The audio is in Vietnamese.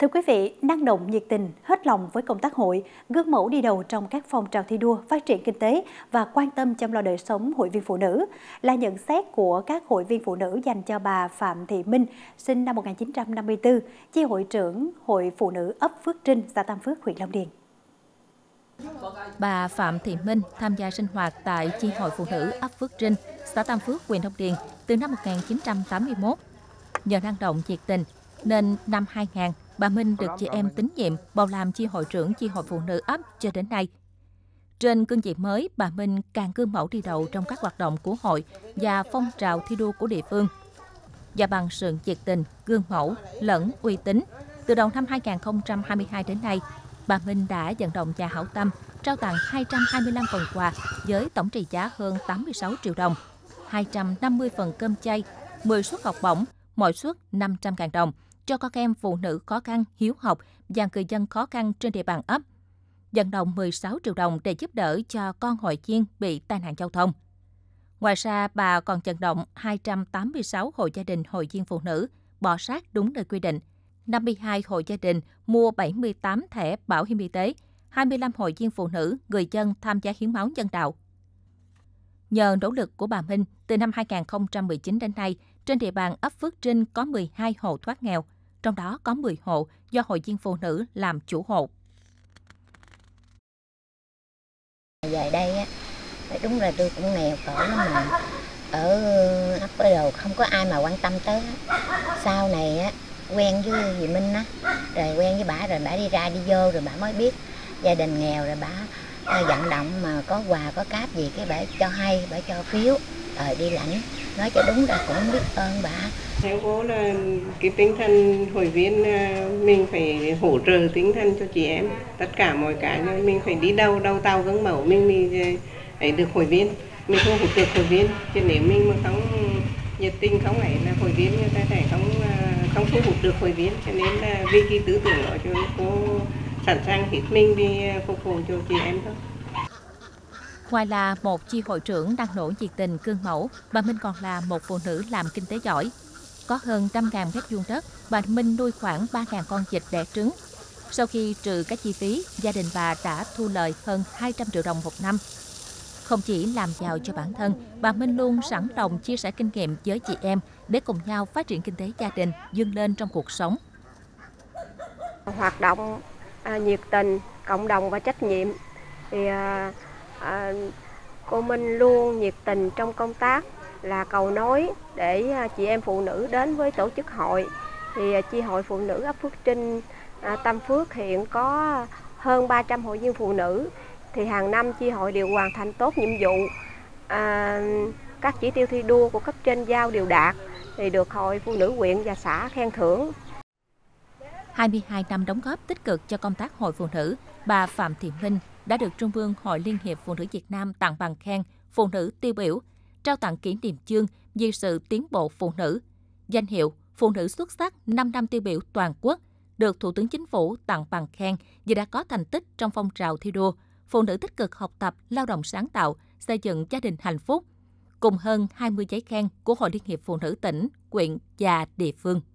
Thưa quý vị, năng động, nhiệt tình, hết lòng với công tác hội, gương mẫu đi đầu trong các phong trào thi đua, phát triển kinh tế và quan tâm chăm lo đời sống hội viên phụ nữ là nhận xét của các hội viên phụ nữ dành cho bà Phạm Thị Minh, sinh năm 1954, chi hội trưởng Hội Phụ nữ ấp Phước Trinh, xã Tam Phước, huyện Long Điền. Bà Phạm Thị Minh tham gia sinh hoạt tại chi hội phụ nữ ấp Phước Trinh, xã Tam Phước, huyện Long Điền từ năm 1981. Nhờ năng động, nhiệt tình nên năm 2000, bà Minh được chị em tín nhiệm bầu làm chi hội trưởng chi hội phụ nữ ấp cho đến nay. Trên cương vị mới, bà Minh càng gương mẫu đi đầu trong các hoạt động của hội và phong trào thi đua của địa phương. Và bằng sự nhiệt tình, gương mẫu lẫn uy tín, từ đầu năm 2022 đến nay, bà Minh đã vận động và hảo tâm trao tặng 225 phần quà với tổng trị giá hơn 86 triệu đồng, 250 phần cơm chay, 10 suất học bổng, mỗi suất 500.000 đồng cho các em phụ nữ khó khăn, hiếu học và người dân khó khăn trên địa bàn ấp. Vận động 16 triệu đồng để giúp đỡ cho con hội viên bị tai nạn giao thông. Ngoài ra, bà còn vận động 286 hộ gia đình hội viên phụ nữ bỏ rác đúng nơi quy định, 52 hộ gia đình mua 78 thẻ bảo hiểm y tế, 25 hội viên phụ nữ, người dân tham gia hiến máu nhân đạo. Nhờ nỗ lực của bà Minh, từ năm 2019 đến nay, trên địa bàn ấp Phước Trinh có 12 hộ thoát nghèo, trong đó có 10 hộ do hội viên phụ nữ làm chủ hộ. Về đây, đúng là tôi cũng nghèo khổ lắm mà. Ở ấp Bới Đồ không có ai mà quan tâm tới. Sau này quen với dì Minh, rồi quen với bả, rồi bả đi ra đi vô, rồi bả mới biết gia đình nghèo, rồi bả vận động mà có quà, có cáp gì, cái bả cho hay, bả cho phiếu, rồi đi lãnh. Nói cho đúng là cũng biết ơn bà. Theo cô là cái tinh thần hội viên mình phải hỗ trợ tinh thần cho chị em. Tất cả mọi cái mình phải đi đâu tao gương mẫu mình phải được hội viên. Mình không hỗ trợ hội viên, chứ nếu mình mà không nhiệt tình không ấy là hội viên người ta sẽ không thu hút được hội viên. Cho nên là vì cái tư tưởng đó cho cô sẵn sàng hết mình đi phục vụ cho chị em thôi. Ngoài là một chi hội trưởng năng nổ nhiệt tình cương mẫu, bà Minh còn là một phụ nữ làm kinh tế giỏi. Có hơn 100.000 mét vuông đất, bà Minh nuôi khoảng 3.000 con vịt đẻ trứng. Sau khi trừ các chi phí, gia đình bà đã thu lời hơn 200 triệu đồng một năm. Không chỉ làm giàu cho bản thân, bà Minh luôn sẵn lòng chia sẻ kinh nghiệm với chị em để cùng nhau phát triển kinh tế gia đình, vươn lên trong cuộc sống. Hoạt động nhiệt tình, cộng đồng và trách nhiệm thì cô Minh luôn nhiệt tình trong công tác, là cầu nối để chị em phụ nữ đến với tổ chức hội. Thì chi hội phụ nữ ấp Phước Trinh, Tam Phước hiện có hơn 300 hội viên phụ nữ. Thì hàng năm chi hội đều hoàn thành tốt nhiệm vụ, các chỉ tiêu thi đua của cấp trên giao đều đạt, thì được hội phụ nữ huyện và xã khen thưởng. 22 năm đóng góp tích cực cho công tác hội phụ nữ, bà Phạm Thị Minh đã được Trung ương Hội Liên hiệp Phụ nữ Việt Nam tặng bằng khen phụ nữ tiêu biểu, trao tặng kỷ niệm chương vì sự tiến bộ phụ nữ, danh hiệu phụ nữ xuất sắc 5 năm tiêu biểu toàn quốc, được Thủ tướng Chính phủ tặng bằng khen vì đã có thành tích trong phong trào thi đua, phụ nữ tích cực học tập, lao động sáng tạo, xây dựng gia đình hạnh phúc, cùng hơn 20 giấy khen của Hội Liên hiệp Phụ nữ tỉnh, huyện và địa phương.